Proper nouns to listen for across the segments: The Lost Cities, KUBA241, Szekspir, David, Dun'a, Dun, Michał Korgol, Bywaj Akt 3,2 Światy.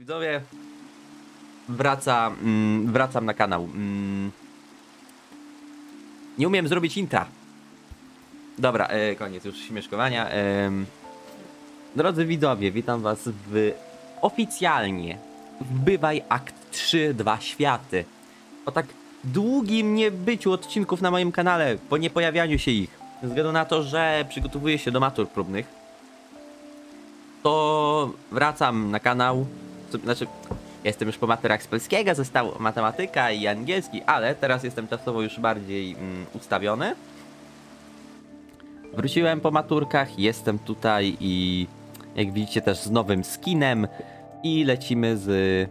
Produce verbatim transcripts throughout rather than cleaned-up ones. Widzowie, wraca, mm, wracam na kanał. Mm. Nie umiem zrobić intra. Dobra, e, koniec już śmieszkowania. E, drodzy widzowie, witam was w oficjalnie w Bywaj Akt trzy dwa Światy. O tak długim niebyciu odcinków na moim kanale, po niepojawianiu się ich. Ze względu na to, że przygotowuję się do matur próbnych, to wracam na kanał. Znaczy, jestem już po maturach z polskiego, została matematyka i angielski, ale teraz jestem czasowo już bardziej mm, ustawiony. Wróciłem po maturkach, jestem tutaj i jak widzicie też z nowym skinem i lecimy z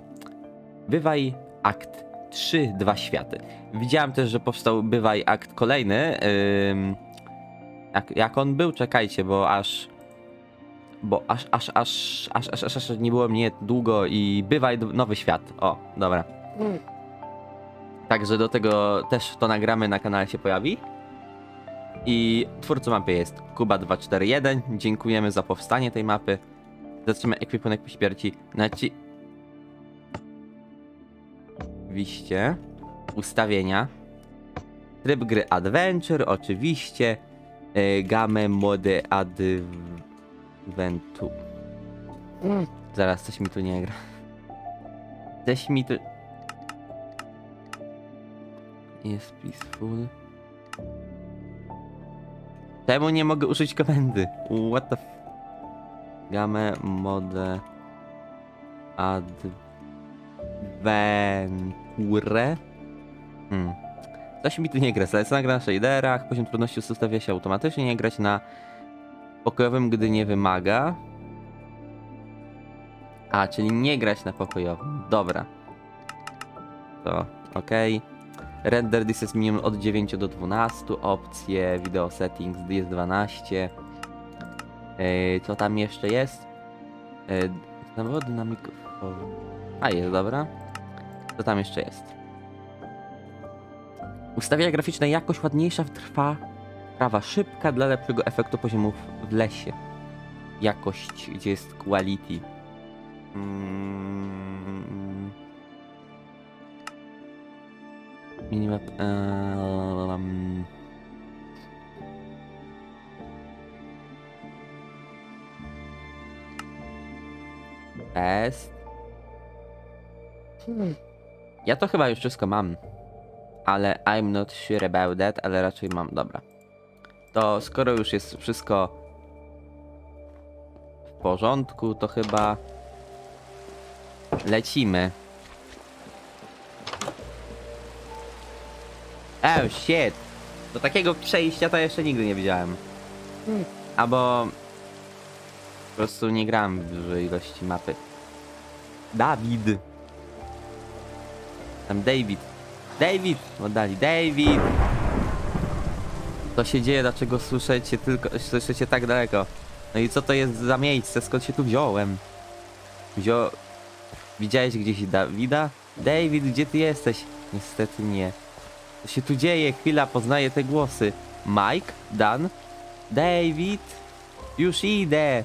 Bywaj Akt trzy dwa Światy. Widziałem też, że powstał Bywaj Akt kolejny. Ym, jak, jak on był? Czekajcie, bo aż... Bo aż, aż, aż, aż, aż, aż, aż nie było mnie długo i Bywaj Nowy Świat. O, dobra. Także do tego też to nagramy, na kanale się pojawi. I twórcą mapy jest Kuba dwa cztery jeden. Dziękujemy za powstanie tej mapy. Zatrzymaj ekwipunek po śmierci. Naci... Oczywiście. Ustawienia. Tryb gry Adventure, oczywiście. Yy, game mody adventure. Wentu. Mm. Zaraz, coś mi tu nie gra. Coś mi tu... Jest peaceful. Czemu nie mogę użyć komendy? What the f... Game mode... Adventure? Hmm. Coś mi tu nie gra. Zalecona gra na shaderach. Poziom trudności ustawia się automatycznie. Nie grać na... pokojowym, gdy nie wymaga. A, czyli nie grać na pokojowym. Dobra. To, okej. Okay. Render distance minimum od dziewięciu do dwunastu. Opcje, video settings jest dwanaście. Yy, co tam jeszcze jest? Yy, Zawody na mikrofon. A, jest, dobra. Co tam jeszcze jest? Ustawienia graficzne jakoś ładniejsza trwa. Prawa szybka dla lepszego efektu poziomów w lesie. Jakość, gdzie jest quality. Mm. Minimap. Um. Best. Ja to chyba już wszystko mam. Ale I'm not sure about that, ale raczej mam, dobra. To skoro już jest wszystko w porządku, to chyba lecimy. Oh shit! Do takiego przejścia to jeszcze nigdy nie widziałem. Albo po prostu nie grałem w dużej ilości mapy. David. Tam David. David! Oddali David! Co się dzieje? Dlaczego słyszycie tylko, słyszycie tak daleko? No i co to jest za miejsce? Skąd się tu wziąłem? Wzią... Widziałeś gdzieś Dawida? David, gdzie ty jesteś? Niestety nie. Co się tu dzieje? Chwila, poznaję te głosy. Mike? Dan? David? Już idę!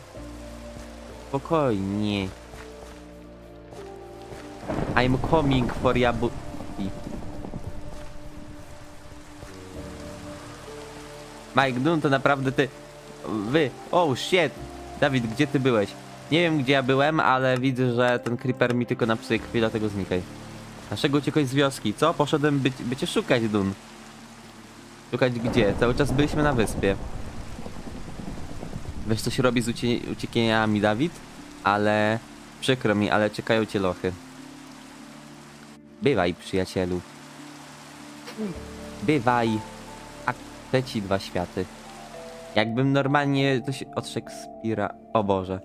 Spokojnie. I'm coming for ya... Mike, Dun, to naprawdę ty... Wy... Oh shit! Dawid, gdzie ty byłeś? Nie wiem, gdzie ja byłem, ale widzę, że ten creeper mi tylko napsuje krwi, dlatego znikaj. Naszego uciekłeś z wioski, co? Poszedłem by, by cię szukać, Dun. Szukać gdzie? Cały czas byliśmy na wyspie. Wiesz, co się robi z ucie uciekeniami, Dawid? Ale... Przykro mi, ale czekają cię lochy. Bywaj, przyjacielu. Bywaj. Ci dwa światy. Jakbym normalnie coś od Szekspira... O Boże.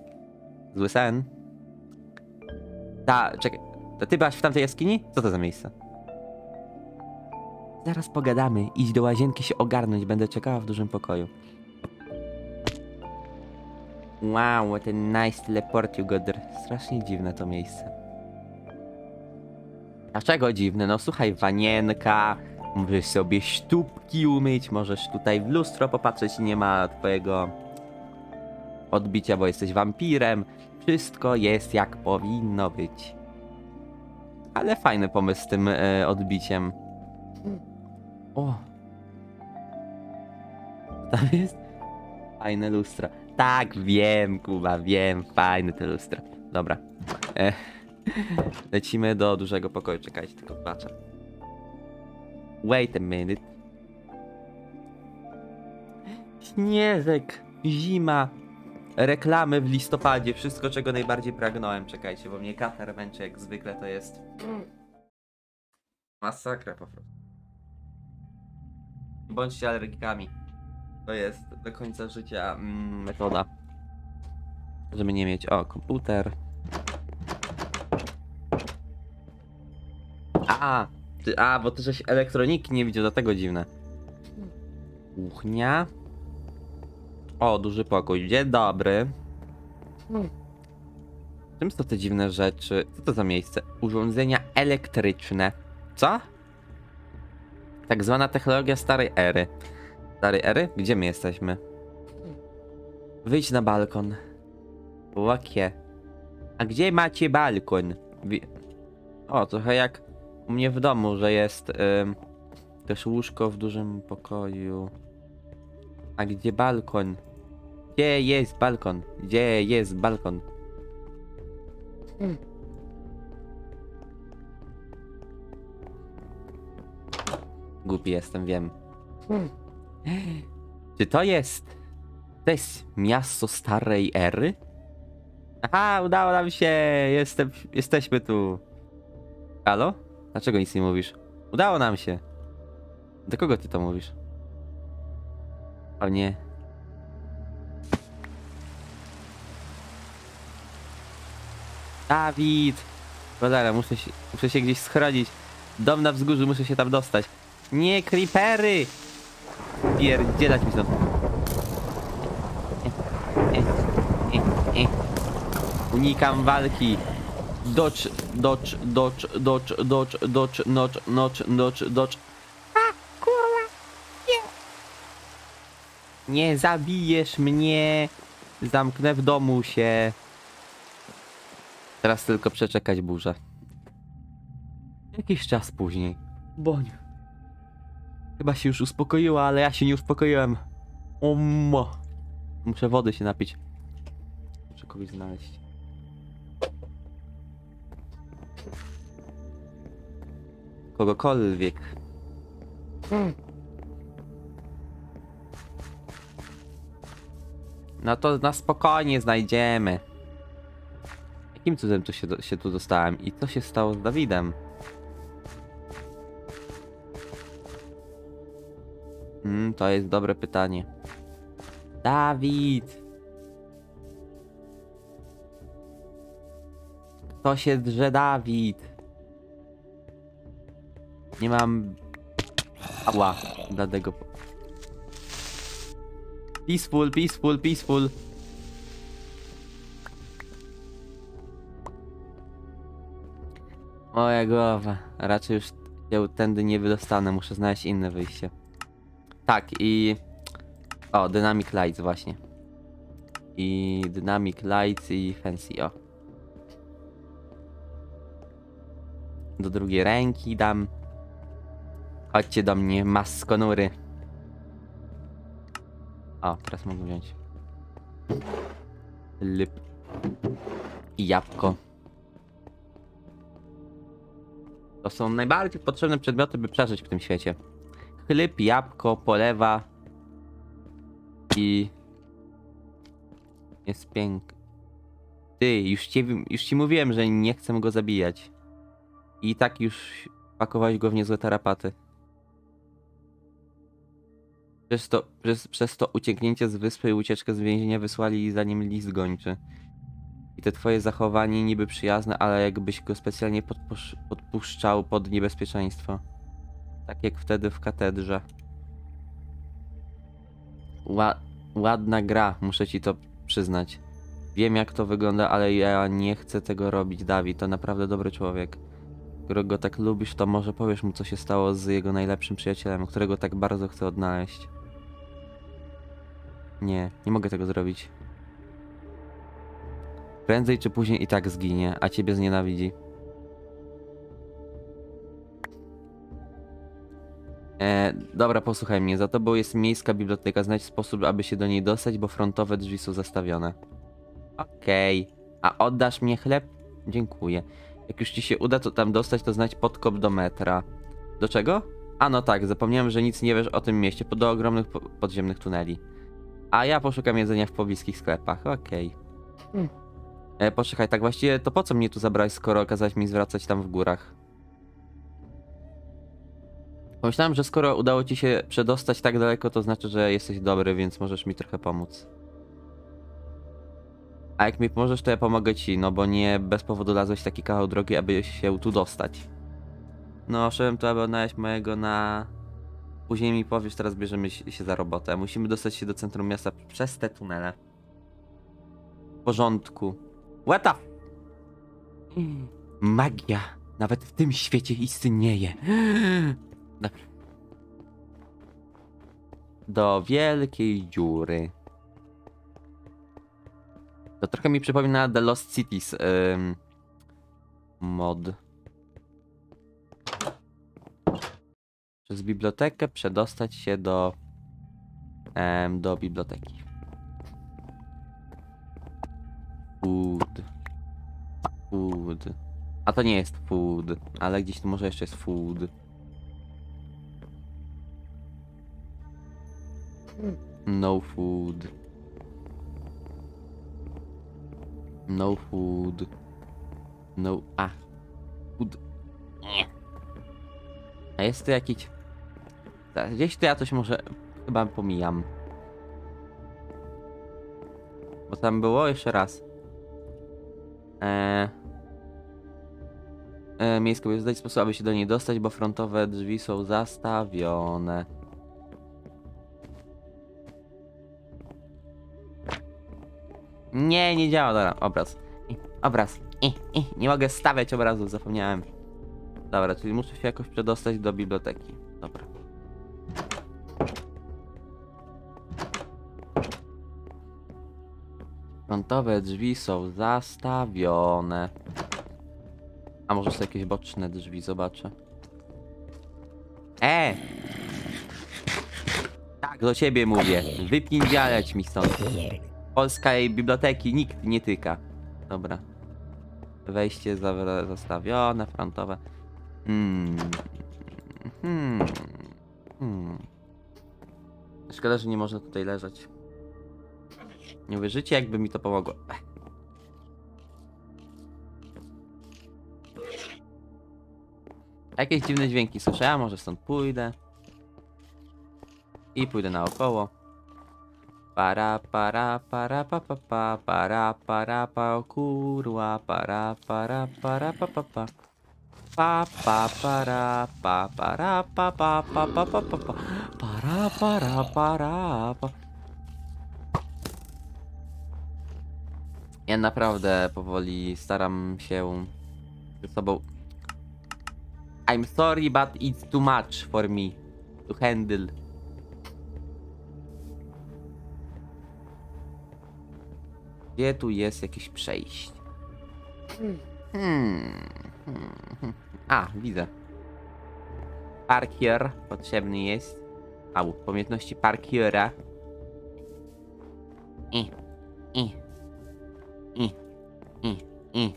Zły sen. Ta, czekaj. To ty byłaś w tamtej jaskini? Co to za miejsce? Zaraz pogadamy. Idź do łazienki się ogarnąć. Będę czekała w dużym pokoju. Wow, what a nice teleport you got there. Strasznie dziwne to miejsce. Dlaczego dziwne? No słuchaj, wanienka. Możesz sobie sztupki umyć, możesz tutaj w lustro popatrzeć, nie ma twojego odbicia, bo jesteś wampirem. wszystko jest jak powinno być. Ale fajny pomysł z tym e, odbiciem. O! Tam jest fajne lustro. Tak, wiem, Kuba, wiem, fajne te lustra. Dobra. E, lecimy do dużego pokoju. Czekajcie, tylko patrzę. Wait a minute. Śnieżek, zima, reklamy w listopadzie, wszystko czego najbardziej pragnąłem. Czekajcie, bo mnie katar męczy jak zwykle, to jest masakra po prostu. Bądźcie alergikami. To jest do końca życia mm, metoda, żeby nie mieć... O, komputer. A, ty, a bo ty żeś elektroniki nie widział, dlatego dziwne. Kuchnia. O, duży pokój. Dzień dobry. Czym są te dziwne rzeczy? Co to za miejsce? Urządzenia elektryczne. Co? Tak zwana technologia starej ery. Starej ery? Gdzie my jesteśmy? Wyjdź na balkon. Łakie. A gdzie macie balkon? Wi o, trochę jak u mnie w domu, że jest ym, też łóżko w dużym pokoju. A gdzie balkon? Gdzie jest balkon? Gdzie jest balkon? Mm. Głupi jestem, wiem. Mm. Czy to jest... To jest miasto starej ery? Aha, udało nam się! Jestem, jesteśmy tu. Halo? Dlaczego nic nie mówisz? Udało nam się. Do kogo ty to mówisz? O nie. Dawid! Cholera, muszę się, muszę się gdzieś schronić. Dom na wzgórzu, muszę się tam dostać. Nie, creepery! Pierdzielać mi stąd. Unikam walki. Docz, docz, docz, docz, docz, docz, nocz, nocz, nocz, docz. Nie zabijesz mnie! Zamknę w domu się. Teraz tylko przeczekać burzę. Jakiś czas później. Boń. Chyba się już uspokoiła, ale ja się nie uspokoiłem. Um. Muszę wody się napić. Muszę kogoś znaleźć. Kogokolwiek. Hmm. No to na spokojnie znajdziemy. Jakim cudem tu się, do, się tu dostałem? I co się stało z Dawidem? Mm, to jest dobre pytanie. Dawid! Kto się drze, Dawid? Nie mam... Ała, dlatego... Peaceful, peaceful, peaceful. Moja głowa. Raczej już się tędy nie wydostanę. Muszę znaleźć inne wyjście. Tak i... O, Dynamic Lights właśnie. I Dynamic Lights i Fancy, o. Do drugiej ręki dam. Chodźcie do mnie, maskonury. O, teraz mogę wziąć lip i jabłko. To są najbardziej potrzebne przedmioty, by przeżyć w tym świecie. Chleb, jabłko, polewa i... Jest piękny. Ty, już ci, już ci mówiłem, że nie chcę go zabijać. I tak już pakowałeś go w niezłe tarapaty. Przez to, przez, przez to ucieknięcie z wyspy i ucieczkę z więzienia wysłali za nim list gończy. I to twoje zachowanie niby przyjazne, ale jakbyś go specjalnie podpuszczał pod niebezpieczeństwo. Tak jak wtedy w katedrze. Ła, ładna gra, muszę ci to przyznać. Wiem jak to wygląda, ale ja nie chcę tego robić, Dawid. To naprawdę dobry człowiek. Którego tak lubisz, to może powiesz mu co się stało z jego najlepszym przyjacielem, którego tak bardzo chcę odnaleźć. Nie, nie mogę tego zrobić. Prędzej czy później i tak zginie, a ciebie znienawidzi. E, dobra, posłuchaj mnie. Za tobą jest miejska biblioteka. Znajdź sposób, aby się do niej dostać, bo frontowe drzwi są zastawione. Okej. Okay. A oddasz mnie chleb? Dziękuję. Jak już ci się uda to tam dostać, to znajdź podkop do metra. Do czego? A no tak, zapomniałem, że nic nie wiesz o tym mieście. Do ogromnych po podziemnych tuneli. A ja poszukam jedzenia w pobliskich sklepach. Okej. Okay. Hmm. E, poczekaj, tak właściwie to po co mnie tu zabrałeś, skoro kazałeś mi zwracać tam w górach? Pomyślałem, że skoro udało ci się przedostać tak daleko, to znaczy, że jesteś dobry, więc możesz mi trochę pomóc. A jak mi pomożesz, to ja pomogę ci, no bo nie bez powodu lazłeś taki kawał drogi, aby się tu dostać. No, szedłem tu, aby odnaleźć mojego na... Później mi powiesz, teraz bierzemy się za robotę. Musimy dostać się do centrum miasta przez te tunele. W porządku. What the... Magia nawet w tym świecie istnieje. Dobra. Do wielkiej dziury. To trochę mi przypomina The Lost Cities ym, mod. Przez bibliotekę przedostać się do ym, do biblioteki. Food. Food. A to nie jest food, ale gdzieś tu może jeszcze jest food. No food. No food. No... A. Food. Nie. A jest tu jakiś... Gdzieś tu ja coś może... Chyba pomijam. Bo tam było jeszcze raz. Eee... eee Miejska jest zdać sposób, aby się do niej dostać, bo frontowe drzwi są zastawione. Nie, nie działa, dobra, obraz. I, obraz. I, i, nie mogę stawiać obrazu, zapomniałem. Dobra, czyli muszę się jakoś przedostać do biblioteki. Dobra. Frontowe drzwi są zastawione. A może są jakieś boczne drzwi, zobaczę. E! Tak, do ciebie mówię. Wypindzialeć mi stąd. Polskiej biblioteki nikt nie tyka. Dobra. Wejście zastawione, frontowe. Hmm. Hmm. Hmm. Szkoda, że nie można tutaj leżeć. Nie uwierzycie, jakby mi to pomogło. Jakieś dziwne dźwięki słyszałem, może stąd pójdę. I pójdę naokoło. Para, para, para, pa, pa, pa, para, para, pa, kurwa, para, para, para, pa, pa, pa, pa, pa, para, pa, para, pa, pa, pa, pa, pa, pa, pa, para, para, para, pa. Ja naprawdę powoli staram się ze sobą... I'm sorry, but it's too much for me to handle. Gdzie tu jest jakieś przejście? Hmm. A, widzę. Parkier potrzebny jest. A, umiejętności parkiera. I, i, i, i, i,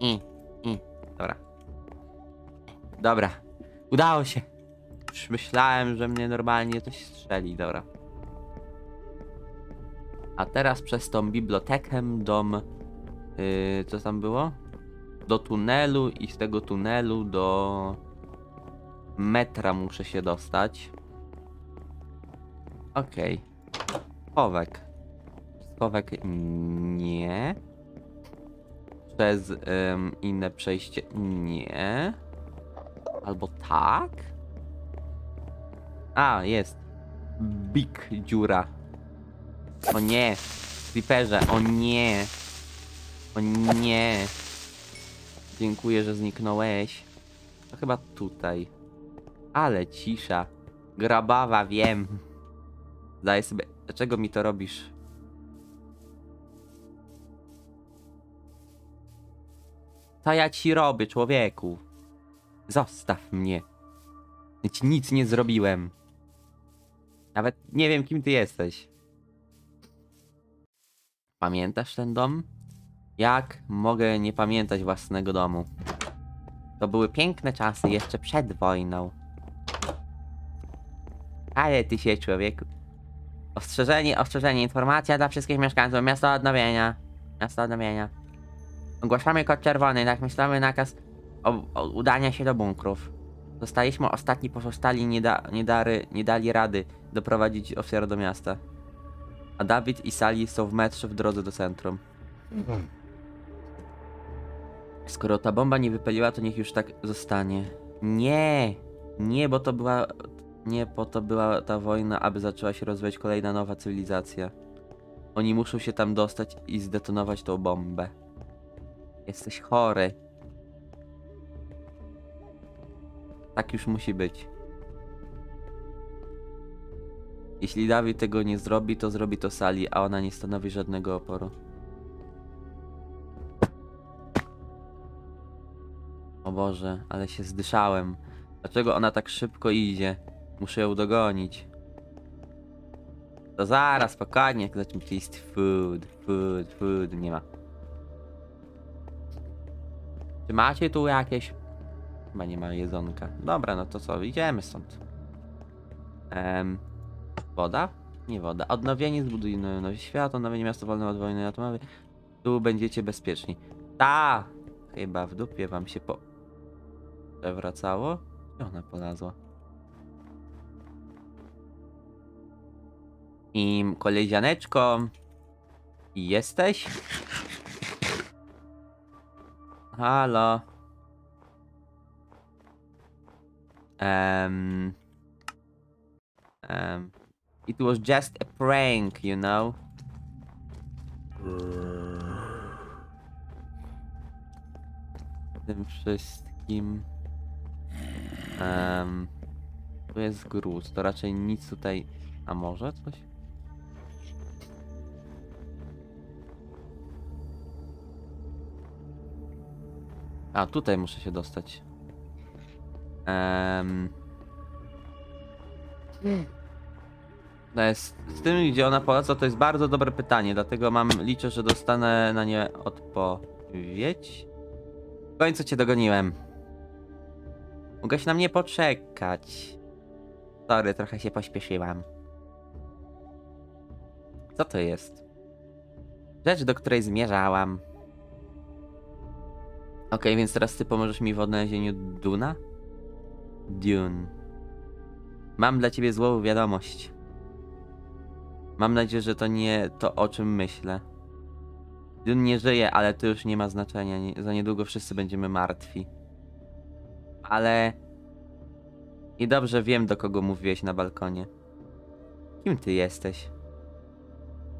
i, i. Dobra. Dobra. Udało się. Już myślałem, że mnie normalnie coś strzeli. Dobra. A teraz przez tą bibliotekę dom... Yy, co tam było? Do tunelu i z tego tunelu do... metra muszę się dostać. Okej. Okay. Schowek. Schowek nie. Przez yy, inne przejście nie. Albo tak? A, jest. Big dziura. O nie, creeperze, o nie. O nie. Dziękuję, że zniknąłeś. To chyba tutaj. Ale cisza. Grabawa, wiem. Zdaję sobie... Dlaczego mi to robisz? Co ja ci robię, człowieku? Zostaw mnie. Ja ci nic nie zrobiłem. Nawet nie wiem, kim ty jesteś. Pamiętasz ten dom? Jak mogę nie pamiętać własnego domu? To były piękne czasy jeszcze przed wojną. Ale ty się, człowieku. Ostrzeżenie, ostrzeżenie. Informacja dla wszystkich mieszkańców. Miasto odnowienia. Miasto odnowienia. Ogłaszamy kod czerwony. Tak myślamy nakaz o, o udania się do bunkrów. Zostaliśmy ostatni pozostali, nie, da, nie, dary, nie dali rady doprowadzić ofiar do miasta. A Dawid i Sally są w metrze w drodze do centrum. Skoro ta bomba nie wypaliła, to niech już tak zostanie. Nie! Nie, bo to była... Nie po to była ta wojna, aby zaczęła się rozwijać kolejna nowa cywilizacja. Oni muszą się tam dostać i zdetonować tą bombę. Jesteś chory. Tak już musi być. Jeśli Dawid tego nie zrobi, to zrobi to Sally, a ona nie stanowi żadnego oporu. O Boże, ale się zdyszałem. Dlaczego ona tak szybko idzie? Muszę ją dogonić. To zaraz, spokojnie, jak zaczniemy jeść food, food, food, nie ma. Czy macie tu jakieś? Chyba nie ma jedzonka. Dobra, no to co, idziemy stąd. Ehm, woda? Nie woda. Odnowienie, zbudujmy nowy świat, odnowienie miasta wolne od wojny atomowej. Tu będziecie bezpieczni. Ta! Chyba w dupie wam się po... przewracało? I ona polazła. I kolezianeczko, jesteś? Halo. Um, um, it was just a prank, you know. Tym wszystkim. Um, tu jest gruz, to raczej nic tutaj. A może coś? A, tutaj muszę się dostać. Um, to jest, z tym, gdzie ona poleca, to jest bardzo dobre pytanie, dlatego mam, liczę, że dostanę na nie odpowiedź. W końcu cię dogoniłem. Mogłeś na mnie poczekać. Sorry, trochę się pośpieszyłam. Co to jest? Rzecz, do której zmierzałam. Okej, okay, więc teraz ty pomożesz mi w odnalezieniu Duna? Dun. Mam dla ciebie złą wiadomość. Mam nadzieję, że to nie to, o czym myślę. Dun nie żyje, ale to już nie ma znaczenia. Nie, za niedługo wszyscy będziemy martwi. Ale... I dobrze wiem, do kogo mówiłeś na balkonie. Kim ty jesteś?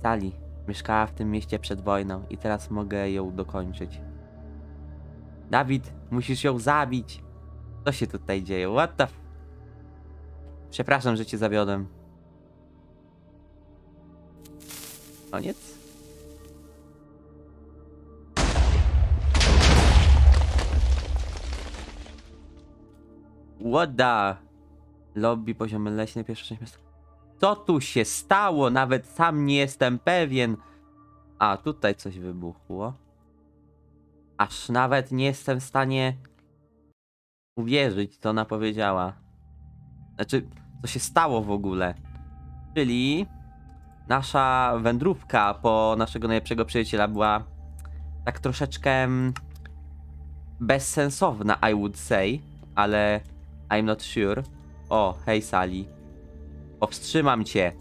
Sally. Mieszkała w tym mieście przed wojną i teraz mogę ją dokończyć. Dawid, musisz ją zabić. Co się tutaj dzieje? What the f... Przepraszam, że cię zawiodłem. Koniec? What the... Lobby, poziomy leśne, pierwsze część miasta. Co tu się stało? Nawet sam nie jestem pewien. A, tutaj coś wybuchło. Aż nawet nie jestem w stanie uwierzyć, co ona powiedziała. Znaczy, co się stało w ogóle. Czyli nasza wędrówka po naszego najlepszego przyjaciela była tak troszeczkę bezsensowna, I would say, ale I'm not sure. O, hej Sally. Powstrzymam cię.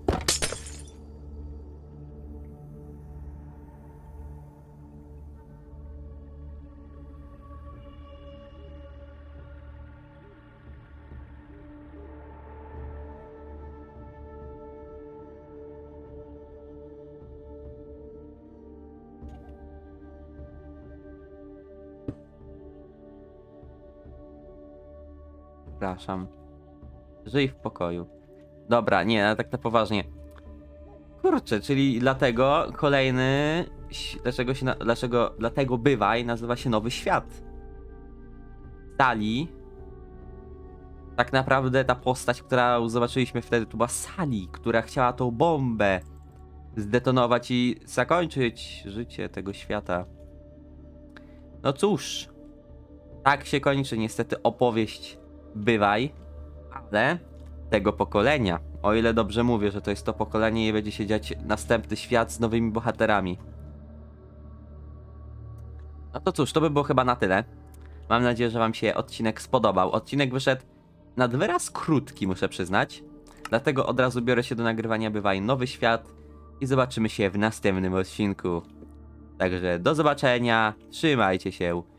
Przepraszam. Żyj w pokoju. Dobra, nie, ale tak na poważnie. Kurczę, czyli dlatego kolejny... Dlaczego się... Na... Dlaczego... Dlatego Bywaj nazywa się Nowy Świat. dali, tak naprawdę ta postać, którą zobaczyliśmy wtedy, to była Sally, która chciała tą bombę zdetonować i zakończyć życie tego świata. No cóż, tak się kończy niestety opowieść Bywaj, ale tego pokolenia. O ile dobrze mówię, że to jest to pokolenie i będzie się dziać następny świat z nowymi bohaterami. No to cóż, to by było chyba na tyle. Mam nadzieję, że wam się odcinek spodobał. Odcinek wyszedł nad wyraz krótki, muszę przyznać. Dlatego od razu biorę się do nagrywania Bywaj Nowy Świat i zobaczymy się w następnym odcinku. Także do zobaczenia, trzymajcie się.